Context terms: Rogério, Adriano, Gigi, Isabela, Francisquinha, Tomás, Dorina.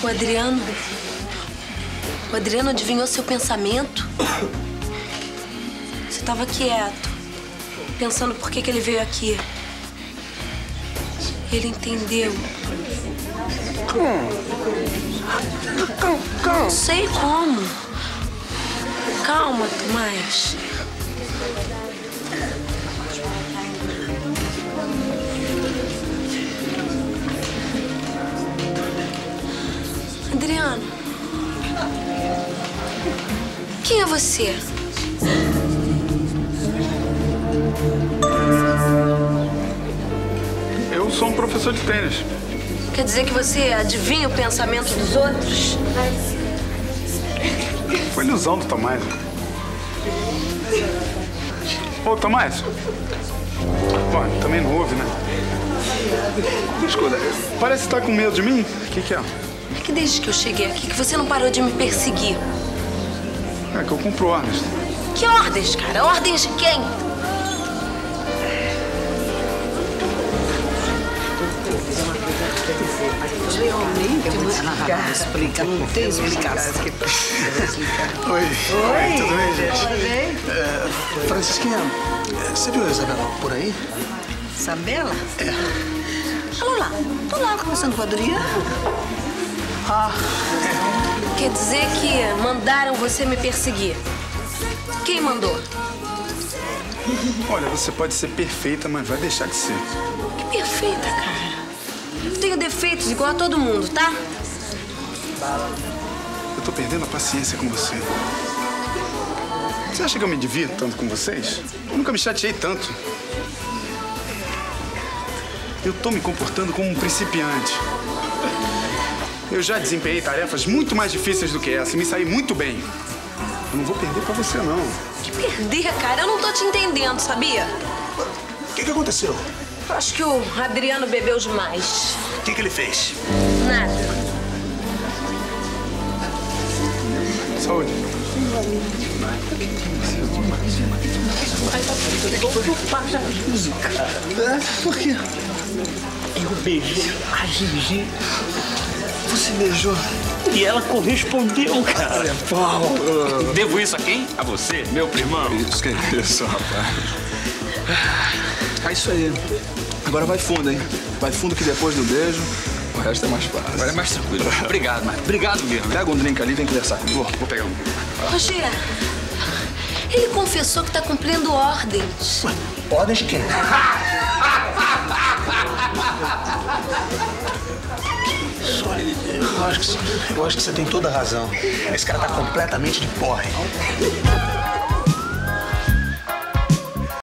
O Adriano adivinhou seu pensamento. Você estava quieto, pensando por que ele veio aqui. Ele entendeu. Não sei como. Calma, Tomás. Adriano, quem é você? Eu sou um professor de tênis. Quer dizer que você adivinha o pensamento dos outros? Foi ilusão do Tomás. Ô, Tomás. Bom, também não ouve, né? Escuta, parece que tá com medo de mim. O que que é? É que desde que eu cheguei aqui, que você não parou de me perseguir. É que eu cumpro ordens. Que ordens, cara? Ordens de quem? Realmente, explica. Não tem explicação. Oi. Oi. Tudo bem, gente? Tudo bem? Francisquinha, você viu a Isabela por aí? Isabela? É. Tô lá conversando com a Dorina. Ah. Quer dizer que mandaram você me perseguir. Quem mandou? Olha, você pode ser perfeita, mas vai deixar de ser. Que perfeita, cara? Eu tenho defeitos igual a todo mundo, tá? Eu tô perdendo a paciência com você. Você acha que eu me divirto tanto com vocês? Eu nunca me chateei tanto. Eu tô me comportando como um principiante. Eu já desempenhei tarefas muito mais difíceis do que essa e me saí muito bem. Eu não vou perder pra você, não. Que perder, cara? Eu não tô te entendendo, sabia? O que aconteceu? Eu acho que o Adriano bebeu demais. O que ele fez? Nada. Saúde. Por quê? Eu beijei a Gigi. Você beijou. E ela correspondeu, cara. Paulo. Devo isso a quem? A você, meu primão. Isso que é isso, rapaz. É isso aí. Agora vai fundo, hein? Vai fundo que depois do beijo, o resto é mais fácil. Agora é mais tranquilo. Obrigado, Marcos. Obrigado mesmo. Pega um drink ali e vem conversar comigo. Vou pegar um. Rogério, ele confessou que tá cumprindo ordens. Ué, ordens de quem? Eu acho que você tem toda a razão. Esse cara tá completamente de porra, hein?